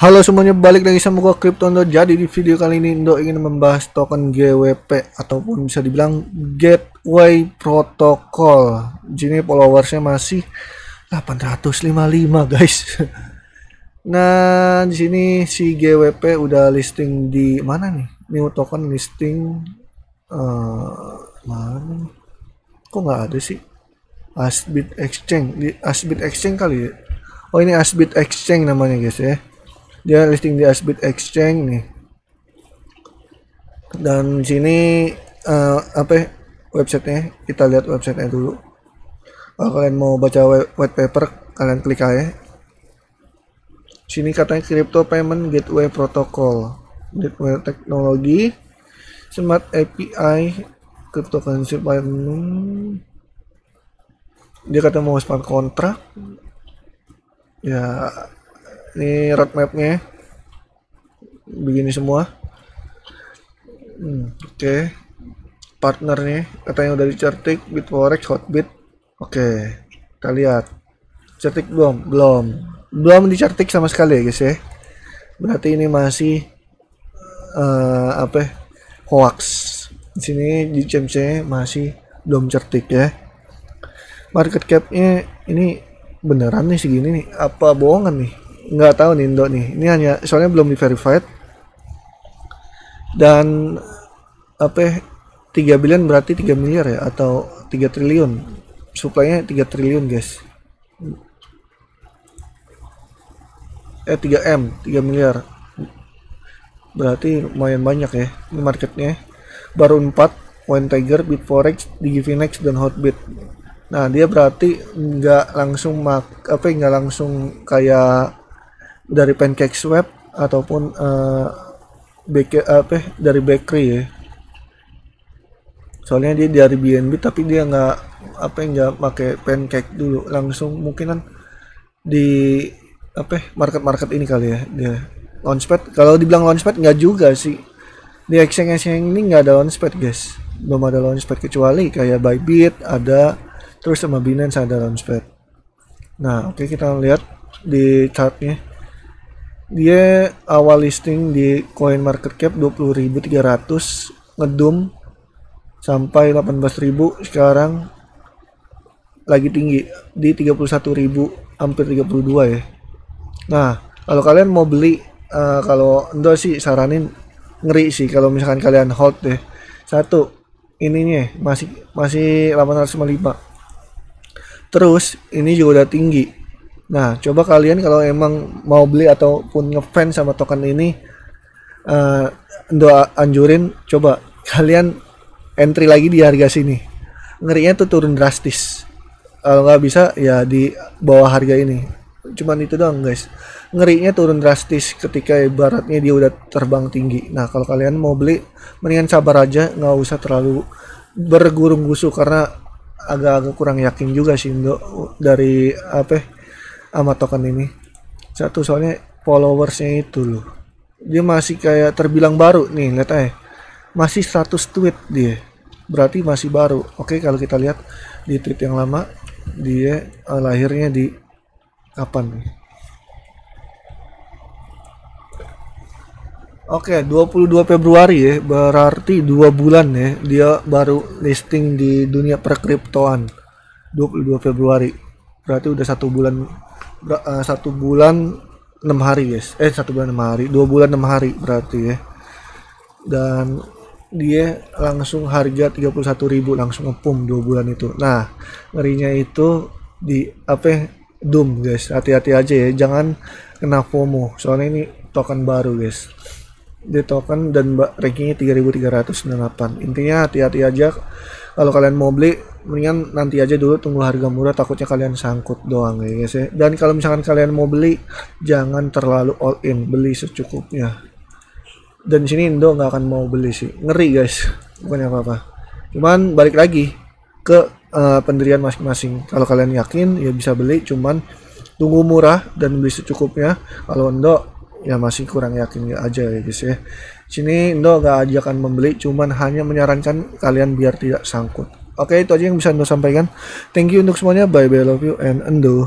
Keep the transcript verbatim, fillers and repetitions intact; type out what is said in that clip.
Halo semuanya, balik lagi sama gua Crypto Ndo. Jadi di video kali ini Ndo ingin membahas token G W P ataupun bisa dibilang Gateway Protocol. Sini followersnya masih delapan ratus lima puluh lima guys. Nah di sini si G W P udah listing di mana nih? New token listing uh, mana? Kok nggak ada sih? Azbit Exchange, di Azbit Exchange kali ya? Oh ini Azbit Exchange namanya guys ya. Dia listing di Azbit Exchange nih, dan sini uh, apa websitenya, kita lihat websitenya dulu. Kalau kalian mau baca white paper, kalian klik aja. Sini katanya Crypto Payment Gateway Protocol, Gateway Technology, Smart A P I, Cryptocurrency Payment. Dia kata mau smart contract. Ya. Ini roadmapnya begini semua. hmm, oke okay. Partnernya katanya udah di Certik, Bitforex, Hotbit. Oke okay. Kita lihat Certik belum belum belum di Certik sama sekali ya guys ya, berarti ini masih uh, apa hoax. Di sini di C M C masih belum Certik ya. Market cap-nya ini beneran nih segini nih apa bohongan nih? Nggak tahu nih Ndo nih, ini hanya soalnya belum di verified. Dan apa tiga billion berarti tiga miliar ya, atau tiga triliun. Suplainya tiga triliun guys, eh tiga M, tiga miliar, berarti lumayan banyak ya. Ini marketnya baru empat, One Tiger, Bitforex, Digifinex, dan Hotbit. Nah dia berarti nggak langsung mak apa nggak langsung kayak dari PancakeSwap ataupun uh, bake, apa dari bakery ya, soalnya dia dari B N B tapi dia nggak apa nggak pakai pancake dulu, langsung mungkinan di apa market-market ini kali ya. Dia launchpad, kalau dibilang launchpad nggak juga sih, di exchange-exchange ini nggak ada launchpad guys, belum ada launchpad, kecuali kayak Bybit ada, terus sama Binance ada launchpad. Nah oke okay, kita lihat di chartnya. Dia awal listing di coin market cap dua puluh ribu tiga ratus, ngedum sampai delapan belas ribu, sekarang lagi tinggi di tiga puluh satu ribu hampir tiga puluh dua ya. Nah kalau kalian mau beli, uh, kalau Ndo sih saranin ngeri sih kalau misalkan kalian hold deh. Satu ininya masih masih delapan ratus lima puluh lima, terus ini juga udah tinggi. Nah, coba kalian kalau emang mau beli ataupun ngefans sama token ini, uh, Ndo anjurin coba kalian entry lagi di harga sini. Ngerinya tuh turun drastis. Kalau nggak bisa ya di bawah harga ini. Cuman itu doang guys. Ngerinya turun drastis ketika ibaratnya dia udah terbang tinggi. Nah, kalau kalian mau beli, mendingan sabar aja, nggak usah terlalu bergurung-gusu karena agak-agak kurang yakin juga sih Ndo dari apa? Sama token ini. Satu soalnya followersnya itu loh, dia masih kayak terbilang baru nih, lihat aja masih seratus tweet dia, berarti masih baru. Oke kalau kita lihat di tweet yang lama, dia uh, lahirnya di kapan nih? Oke dua puluh dua Februari ya, berarti dua bulan ya dia baru listing di dunia perkriptoan. Dua puluh dua Februari berarti udah satu bulan satu bulan enam hari guys, eh satu bulan enam hari dua bulan enam hari berarti ya. Dan dia langsung harga tiga puluh satu ribu langsung ngepum dua bulan itu. Nah ngerinya itu di apa doom guys, hati-hati aja ya, jangan kena FOMO soalnya ini token baru guys. Dia token dan rankingnya tiga ribu tiga ratus sembilan puluh delapan. Intinya hati-hati aja kalau kalian mau beli, mendingan nanti aja dulu, tunggu harga murah, takutnya kalian sangkut doang ya guys ya. Dan kalau misalkan kalian mau beli, jangan terlalu all in, beli secukupnya. Dan sini Ndo nggak akan mau beli sih, ngeri guys, bukan apa-apa, cuman balik lagi ke uh, pendirian masing-masing. Kalau kalian yakin ya bisa beli, cuman tunggu murah dan beli secukupnya. Kalau Ndo ya masih kurang yakin aja ya guys ya. Sini Ndo nggak ajakan membeli, cuman hanya menyarankan kalian biar tidak sangkut. Oke itu aja yang bisa Ndo sampaikan. Thank you untuk semuanya, bye bye, love you and Ndo.